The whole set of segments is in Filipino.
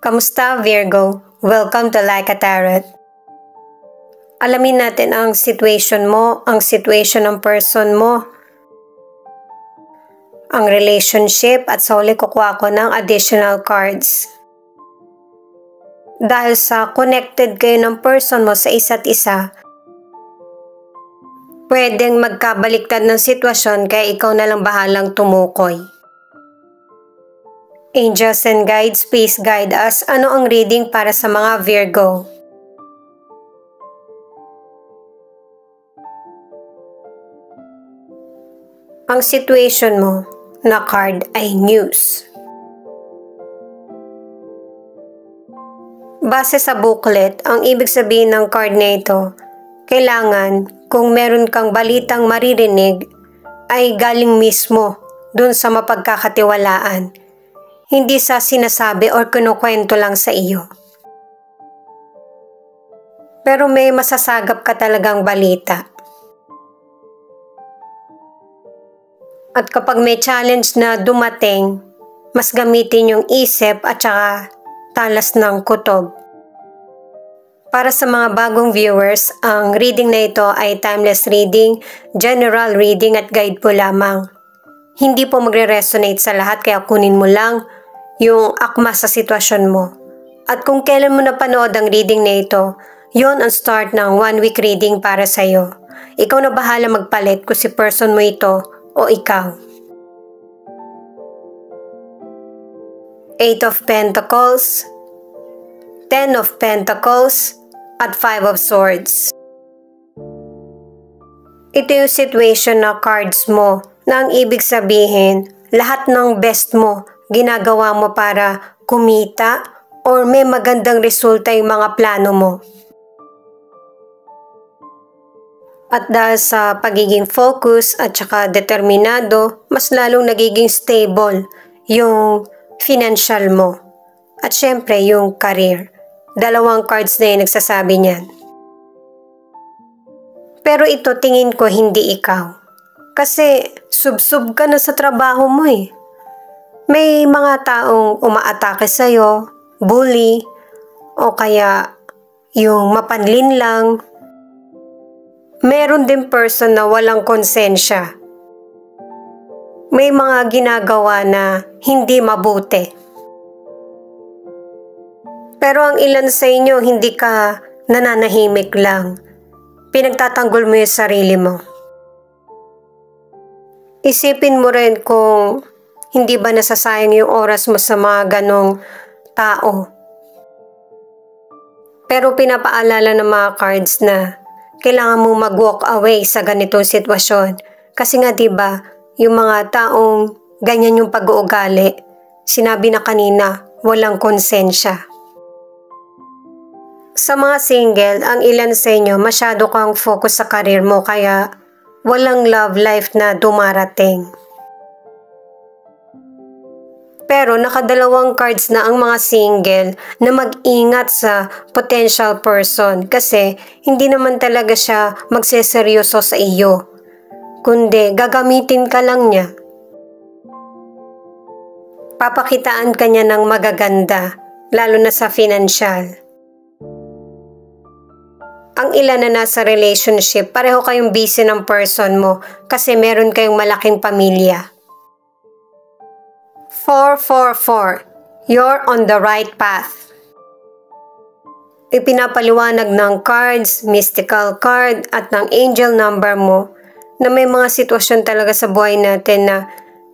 Kamusta Virgo? Welcome to LykaTarot. Alamin natin ang situation mo, ang situation ng person mo, ang relationship at sa huli kukuha ko ng additional cards. Dahil sa connected kayo ng person mo sa isa't isa, pwedeng magkabaliktad ng sitwasyon kaya ikaw na lang bahalang tumukoy. Angels and guides, please guide us. Ano ang reading para sa mga Virgo? Ang situation mo na card ay news. Base sa booklet, ang ibig sabihin ng card na ito, kailangan kung meron kang balitang maririnig ay galing mismo dun sa mapagkakatiwalaan. Hindi sa sinasabi o kinukwento lang sa iyo. Pero may masasagap ka talagang balita. At kapag may challenge na dumating, mas gamitin yung isip at saka talas ng kutob. Para sa mga bagong viewers, ang reading na ito ay timeless reading, general reading at guide po lamang. Hindi po magre-resonate sa lahat kaya kunin mo lang yung akma sa sitwasyon mo. At kung kailan mo napanood ang reading na ito, yon ang start ng 1-week reading para sa'yo. Ikaw na bahala magpalit kung si person mo ito o ikaw. 8 of Pentacles, 10 of Pentacles, at 5 of Swords. Ito yung situation na cards mo na ang ibig sabihin, lahat ng best mo ginagawa mo para kumita or may magandang resulta yung mga plano mo. At dahil sa pagiging focus at saka determinado, mas lalong nagiging stable yung financial mo. At syempre yung career. Dalawang cards na yung nagsasabi niyan. Pero ito tingin ko hindi ikaw. Kasi sub-sub ka na sa trabaho mo eh. May mga taong umaatake sa'yo, bully, o kaya yung mapanlin lang. Meron din person na walang konsensya. May mga ginagawa na hindi mabuti. Pero ang ilan sa inyo, hindi ka nananahimik lang. Pinagtatanggol mo yung sarili mo. Isipin mo rin kung hindi ba nasasayang yung oras mo sa mga ganong tao. Pero pinapaalala ng mga cards na kailangan mo mag-walk away sa ganitong sitwasyon. Kasi nga diba, yung mga taong ganyan yung pag-uugali, sinabi na kanina, walang konsensya. Sa mga single, ang ilan sa inyo masyado kang focus sa karir mo kaya walang love life na dumarating. Pero nakadalawang cards na ang mga single na mag-ingat sa potential person kasi hindi naman talaga siya magseseryoso sa iyo, kundi gagamitin ka lang niya. Papakitaan ka niya ng magaganda, lalo na sa financial. Ang ilan na nasa relationship, pareho kayong busy ng person mo kasi meron kayong malaking pamilya. 444. You're on the right path. Ipinapaliwanag ng cards, mystical card at ng angel number mo na may mga sitwasyon talaga sa buhay natin na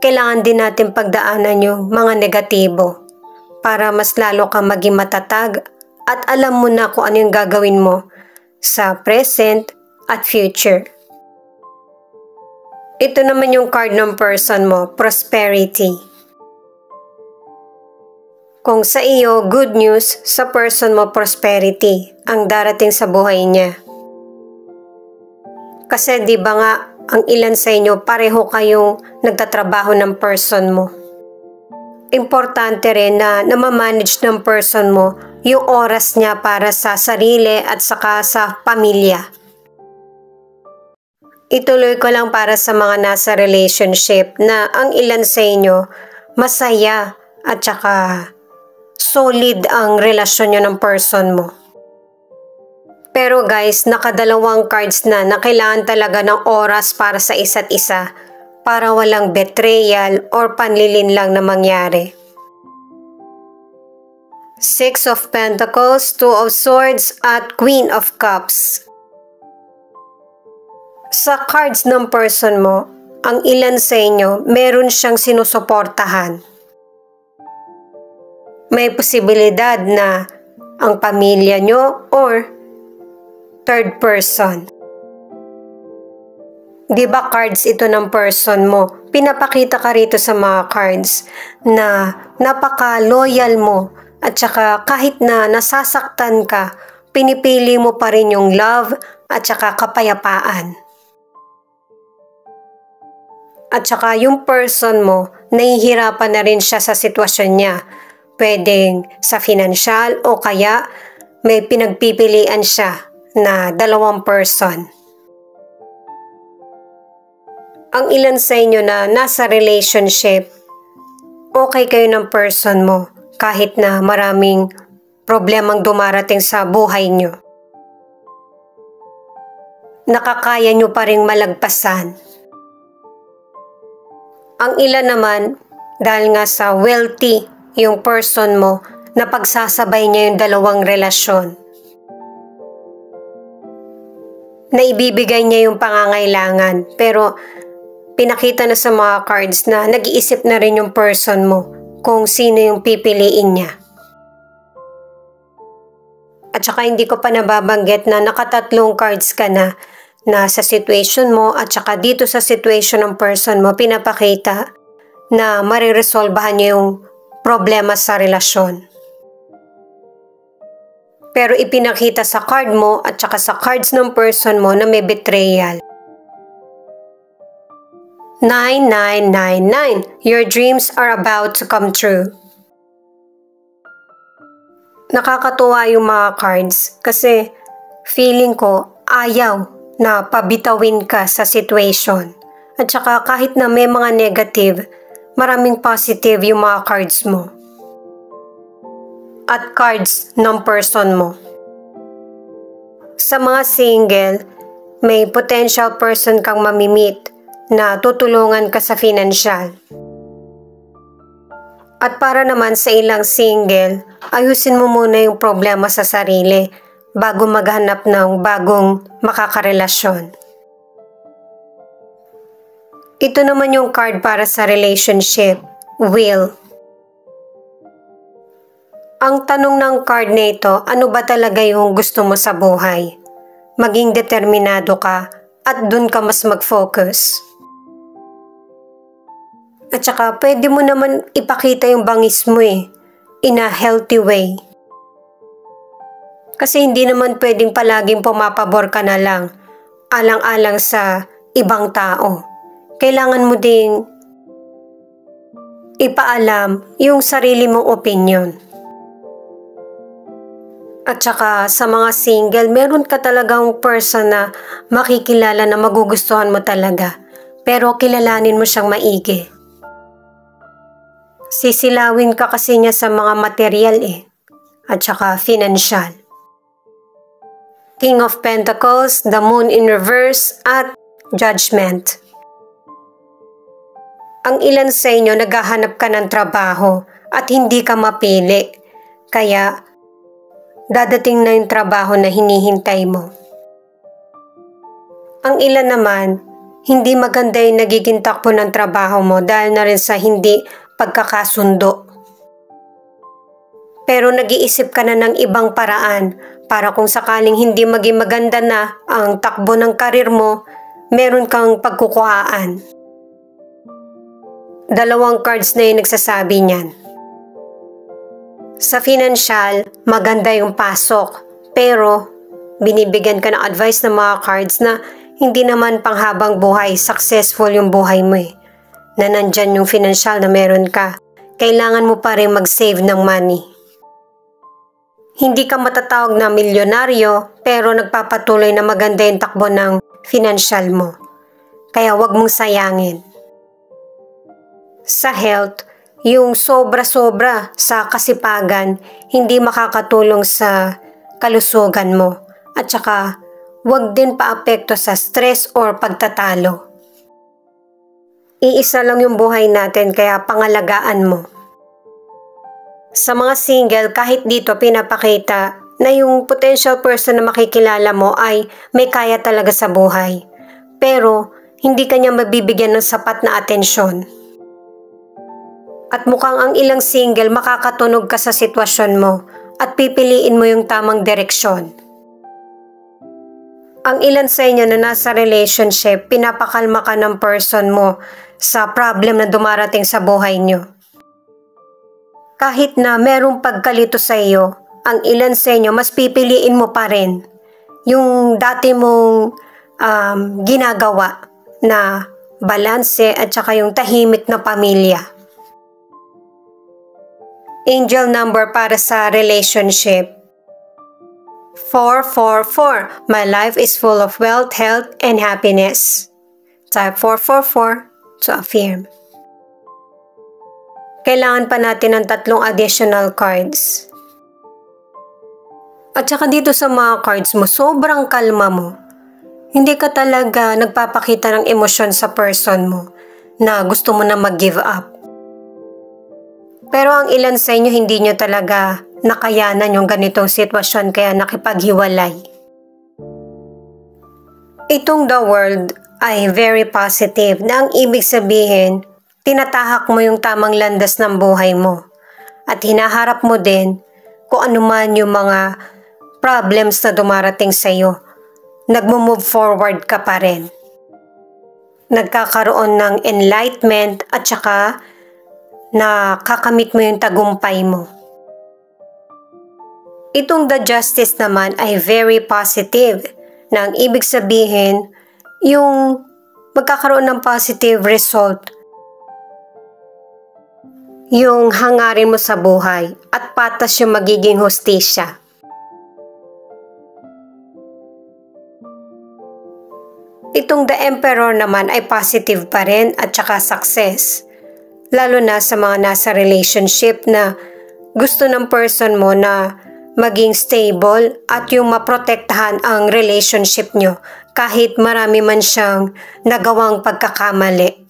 kailangan din natin pagdaanan yung mga negatibo para mas lalo kang maging matatag at alam mo na kung ano yung gagawin mo sa present at future. Ito naman yung card ng person mo, prosperity. Kung sa iyo, good news, sa person mo, prosperity ang darating sa buhay niya. Kasi di ba nga, ang ilan sa inyo, pareho kayong nagtatrabaho ng person mo. Importante rin na namamanage ng person mo yung oras niya para sa sarili at saka sa pamilya. Ituloy ko lang para sa mga nasa relationship na ang ilan sa inyo masaya at saka solid ang relasyon nyo ng person mo. Pero guys, nakadalawang cards na na kailangan talaga ng oras para sa isa't isa para walang betrayal or panlilinlang na mangyari. Six of Pentacles, Two of Swords at Queen of Cups. Sa cards ng person mo, ang ilan sa inyo meron siyang sinusuportahan. May posibilidad na ang pamilya nyo or third person. Diba cards ito ng person mo? Pinapakita ka rito sa mga cards na napaka-loyal mo at saka kahit na nasasaktan ka, pinipili mo pa rin yung love at saka kapayapaan. At saka yung person mo, nahihirapan na rin siya sa sitwasyon niya. Pwedeng sa financial o kaya may pinagpipilian siya na dalawang person. Ang ilan sa inyo na nasa relationship, okay kayo ng person mo kahit na maraming problemang dumarating sa buhay nyo. Nakakaya nyo pa rin malagpasan. Ang ilan naman, dahil nga sa wealthy yung person mo, napagsasabay niya yung dalawang relasyon. Naibibigay niya yung pangangailangan, pero pinakita na sa mga cards na nag-iisip na rin yung person mo kung sino yung pipiliin niya. At saka hindi ko pa nababanggit na nakatatlong cards ka na. Nasa situation mo at saka dito sa situation ng person mo, pinapakita na mariresolbahan niyo yung problema sa relasyon. Pero ipinakita sa card mo at saka sa cards ng person mo na may betrayal. 9999, your dreams are about to come true. Nakakatuwa yung mga cards kasi feeling ko ayaw na pabitawin ka sa situation. At saka kahit na may mga negative, maraming positive yung mga cards mo. At cards ng person mo. Sa mga single, may potential person kang mamimit na tutulungan ka sa financial. At para naman sa ilang single, ayusin mo muna yung problema sa sarili bago maghanap ng bagong makakarelasyon. Ito naman yung card para sa relationship, Will. Ang tanong ng card na ito, ano ba talaga yung gusto mo sa buhay? Maging determinado ka at dun ka mas mag-focus. At saka pwede mo naman ipakita yung bangis mo in a healthy way. Kasi hindi naman pwedeng palaging pumapabor ka na lang, alang-alang sa ibang tao. Kailangan mo ding ipaalam yung sarili mong opinion. At saka sa mga single, meron ka talagang person na makikilala na magugustuhan mo talaga. Pero kilalanin mo siyang maigi. Sisilawin ka kasi niya sa mga material at saka financial. King of Pentacles, the Moon in Reverse, at Judgment. Ang ilan sa inyo naghahanap ka ng trabaho at hindi ka mapili, kaya dadating na yung trabaho na hinihintay mo. Ang ilan naman, hindi maganda yung nagiging takbo ng trabaho mo dahil na rin sa hindi pagkakasundo. Pero nag-iisip ka na ng ibang paraan para kung sakaling hindi maging maganda na ang takbo ng karir mo, meron kang pagkukuhaan. Dalawang cards na yung nagsasabi niyan. Sa financial, maganda yung pasok, pero binibigyan ka ng advice ng mga cards na hindi naman panghabang buhay successful yung buhay mo na nandyan yung financial na meron ka. Kailangan mo pa rin mag-save ng money. Hindi ka matatawag na milyonaryo pero nagpapatuloy na maganda yung takbo ng financial mo. Kaya wag mong sayangin. Sa health, yung sobra-sobra sa kasipagan hindi makakatulong sa kalusugan mo, at saka huwag din paapekto sa stress or pagtatalo. Iisa lang yung buhay natin kaya pangalagaan mo. Sa mga single, kahit dito pinapakita na yung potential person na makikilala mo ay may kaya talaga sa buhay, pero hindi kanya mabibigyan ng sapat na atensyon. At mukhang ang ilang single makakatunog ka sa sitwasyon mo at pipiliin mo yung tamang direksyon. Ang ilan sa inyo na nasa relationship, pinapakalma ka ng person mo sa problem na dumarating sa buhay nyo. Kahit na merong pagkalito sa iyo, ang ilan sa inyo mas pipiliin mo pa rin yung dati mong ginagawa na balanse at saka yung tahimik na pamilya. Angel number para sa relationship: 444. My life is full of wealth, health, and happiness. Type 444 to affirm. Kailangan pa natin ng tatlong additional cards. At saka dito sa mga cards mo, sobrang kalma mo. Hindi ka talaga nagpapakita ng emosyon sa person mo na gusto mo na mag-give up. Pero ang ilan sa inyo hindi nyo talaga nakayanan yung ganitong sitwasyon kaya nakipaghiwalay. Itong The World ay very positive, na ang ibig sabihin tinatahak mo yung tamang landas ng buhay mo at hinaharap mo din kung anuman yung mga problems na dumarating sa iyo. Nagmo-move forward ka pa rin. Nagkakaroon ng enlightenment at saka na kakamit mo yung tagumpay mo. Itong The Justice naman ay very positive, na ang ibig sabihin yung magkakaroon ng positive result yung hangarin mo sa buhay at patas yung magiging hustisya. Itong The Emperor naman ay positive pa rin at saka success, lalo na sa mga nasa relationship na gusto ng person mo na maging stable at yung maprotektahan ang relationship nyo kahit marami man siyang nagawang pagkakamali.